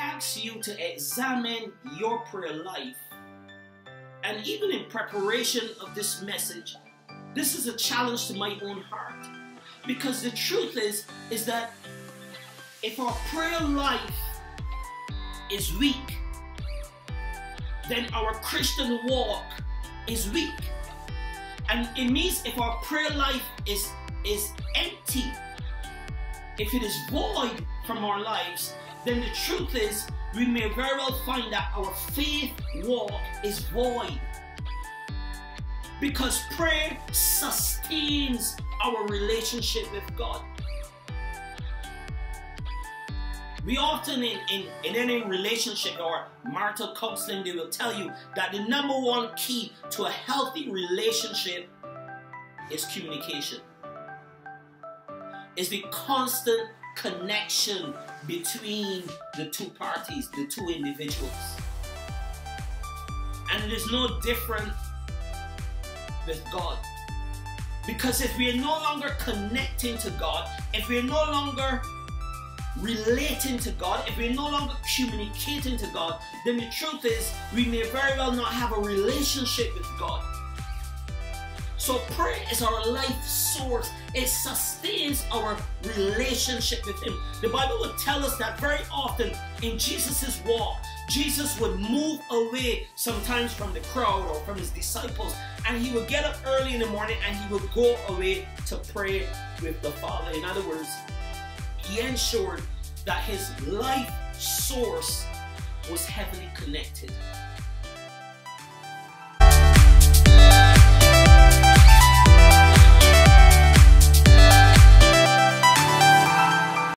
ask you to examine your prayer life. And even in preparation of this message, this is a challenge to my own heart. Because the truth is that if our prayer life is weak, then our Christian walk is weak. And it means if our prayer life is empty, if it is void from our lives, then the truth is we may very well find that our faith walk is void. Because prayer sustains our relationship with God. We often in any relationship or marital counseling, they will tell you that the number one key to a healthy relationship is communication. It's the constant connection between the two parties, the two individuals. And it is no different with God. Because if we are no longer connecting to God, if we are no longer relating to God, if we're no longer communicating to God, then the truth is we may very well not have a relationship with God. So prayer is our life source. It sustains our relationship with Him. The Bible will tell us that very often in Jesus' walk, Jesus would move away sometimes from the crowd or from His disciples, and He would get up early in the morning and He would go away to pray with the Father. In other words, He ensured that His life source was heavily connected.